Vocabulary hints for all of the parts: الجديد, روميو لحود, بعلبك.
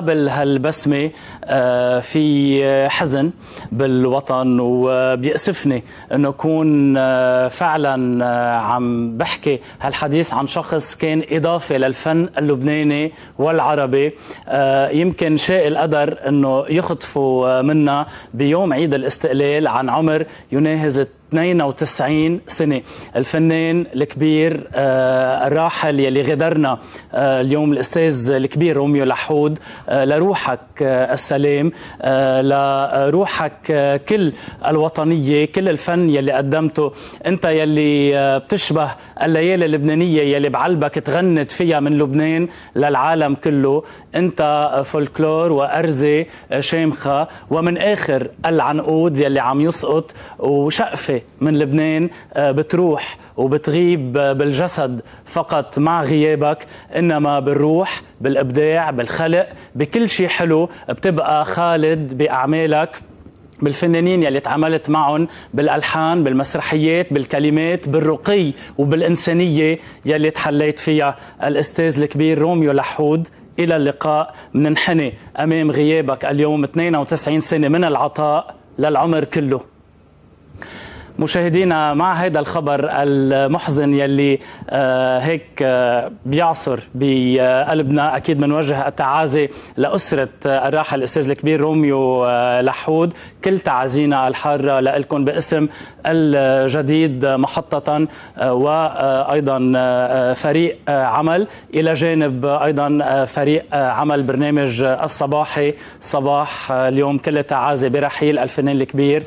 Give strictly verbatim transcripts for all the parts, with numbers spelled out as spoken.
قبل هالبسمة في حزن بالوطن، وبيأسفني أنه أكون فعلا عم بحكي هالحديث عن شخص كان إضافة للفن اللبناني والعربي. يمكن شاء القدر أنه يخطفوا منا بيوم عيد الاستقلال عن عمر يناهز اثنين وتسعين سنة الفنان الكبير الراحل يلي غدرنا اليوم، الأستاذ الكبير روميو لحود. لروحك السلام، لروحك كل الوطنية، كل الفن يلي قدمته انت، يلي بتشبه الليالي اللبنانية يلي بعلبك تغنت فيها من لبنان للعالم كله. انت فولكلور وأرزة شامخة ومن آخر العنقود يلي عم يسقط، وشقفة من لبنان بتروح وبتغيب بالجسد فقط مع غيابك، إنما بالروح، بالإبداع، بالخلق، بكل شيء حلو بتبقى خالد بأعمالك، بالفنانين يلي تعاملت معهم، بالألحان، بالمسرحيات، بالكلمات، بالرقي وبالإنسانية يلي تحليت فيها. الأستاذ الكبير روميو لحود، إلى اللقاء. مننحني أمام غيابك اليوم، اثنين وتسعين سنة من العطاء للعمر كله. مشاهدينا، مع هذا الخبر المحزن يلي هيك بيعصر بقلبنا، اكيد بنوجه التعازي لاسره الراحل الاستاذ الكبير روميو لحود، كل تعازينا الحاره لكم باسم الجديد محطه، وايضا فريق عمل، الى جانب ايضا فريق عمل برنامج الصباحي صباح اليوم. كل تعازي برحيل الفنان الكبير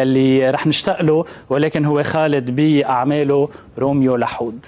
يلي رح نشتاق له، ولكن هو خالد بأعماله، روميو لحود.